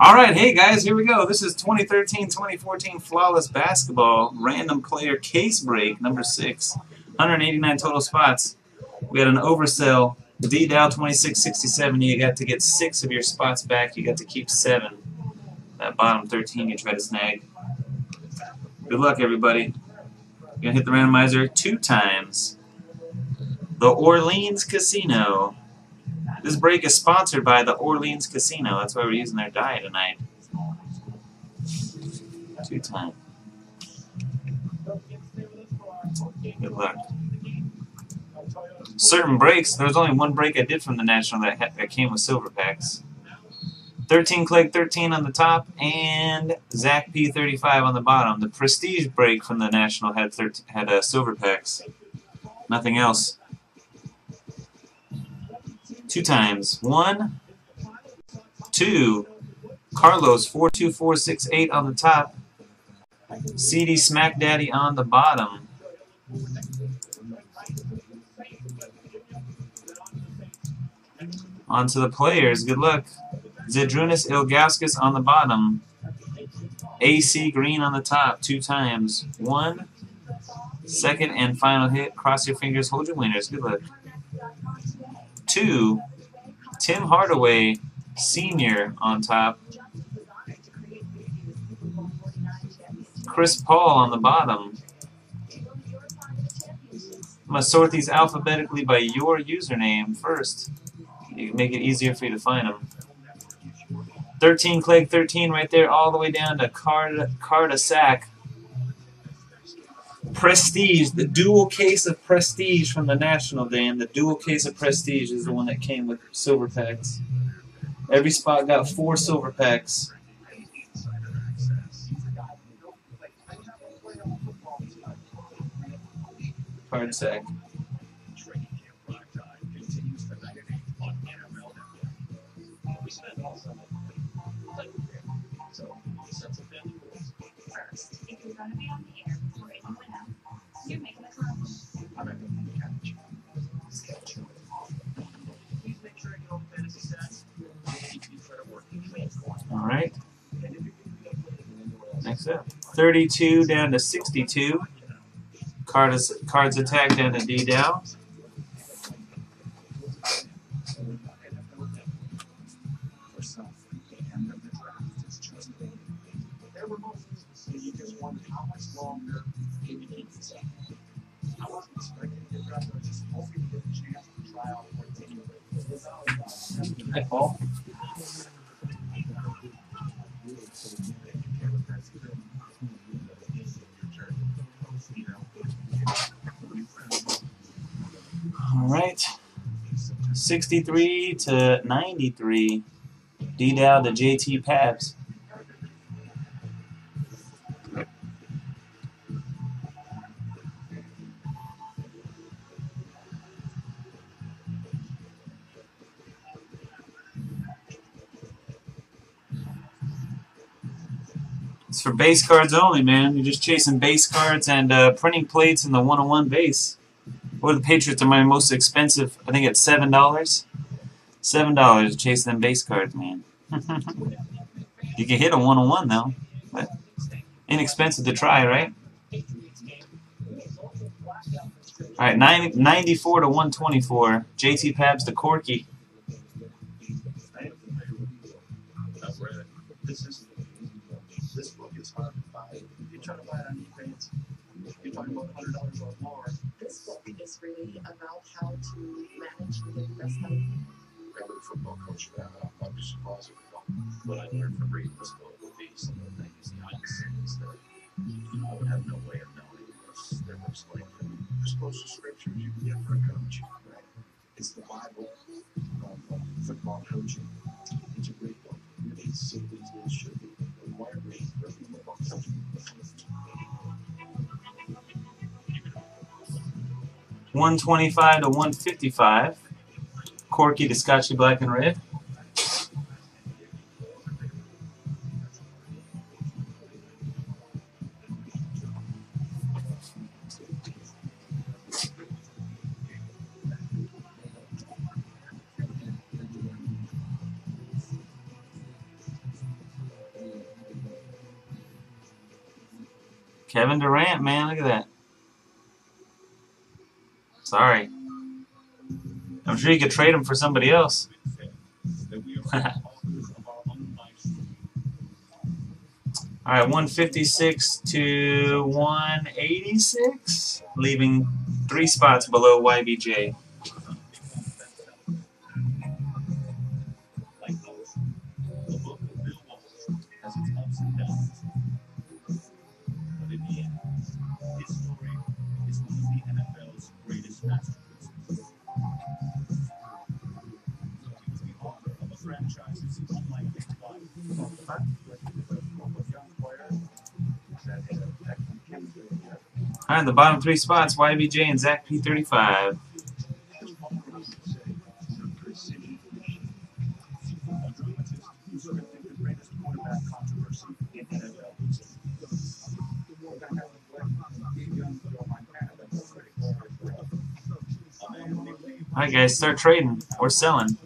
Alright, hey guys, here we go. This is 2013-2014 Flawless Basketball Random Player Case Break, number 6. 189 total spots. We had an oversell. D-Dow 2667. You got to get 6 of your spots back. You got to keep 7. That bottom 13 you try to snag. Good luck, everybody. You're going to hit the randomizer 2 times. The Orleans Casino. This break is sponsored by the Orleans Casino. That's why we're using their die tonight. 2 times. Good luck. Certain breaks, there was only one break I did from the National that came with silver packs. 13 Clegg 13 on the top and Zach P35 on the bottom. The Prestige break from the National had silver packs. Nothing else. 2 times. 1, 2. Carlos 42468 on the top. CD Smack Daddy on the bottom. On to the players. Good luck. Zydrunas Ilgauskas on the bottom. AC Green on the top. 2 times. 1. Second and final hit. Cross your fingers. Hold your winners. Good luck. 2. Tim Hardaway Sr. on top. Chris Paul on the bottom. I'm going to sort these alphabetically by your username first. You can make it easier for you to find them. 13 Clegg 13 right there, all the way down to Cardasack. Prestige, the dual case of Prestige from the National, Dan. The dual case of Prestige is the one that came with silver packs. Every spot got 4 silver packs. Cardasack. All right. Next up, 32 down to 62. Cards attack down to D down. Hi, Paul. All right, 63 to 93, D-Dow to JT Pabs. It's for base cards only, man. You're just chasing base cards and printing plates in the 101 base. Or the Patriots are my most expensive. I think it's $7. $7 to chase them base cards, man. You can hit a 101 though, but inexpensive to try, right? All right, 94 to 124. JT Pabs to Corky. This book is really about how to manage the investment. I was a football coach now, I thought this was what I learned from reading this book would be some of the things behind the scenes that I would have no way of knowing unless there was like the closest scriptures you can get for a coach, right? It's the Bible of football coaching. It's a great book. It's simply as it should be. Why read for football coaching? 125 to 155. Corky to Scotchy Black and Red. Kevin Durant, man, look at that. Sorry. I'm sure you could trade him for somebody else. All right, 156 to 186, leaving 3 spots below YBJ. All right, the bottom 3 spots, YBJ and Zach P35. All right, guys, start trading or selling.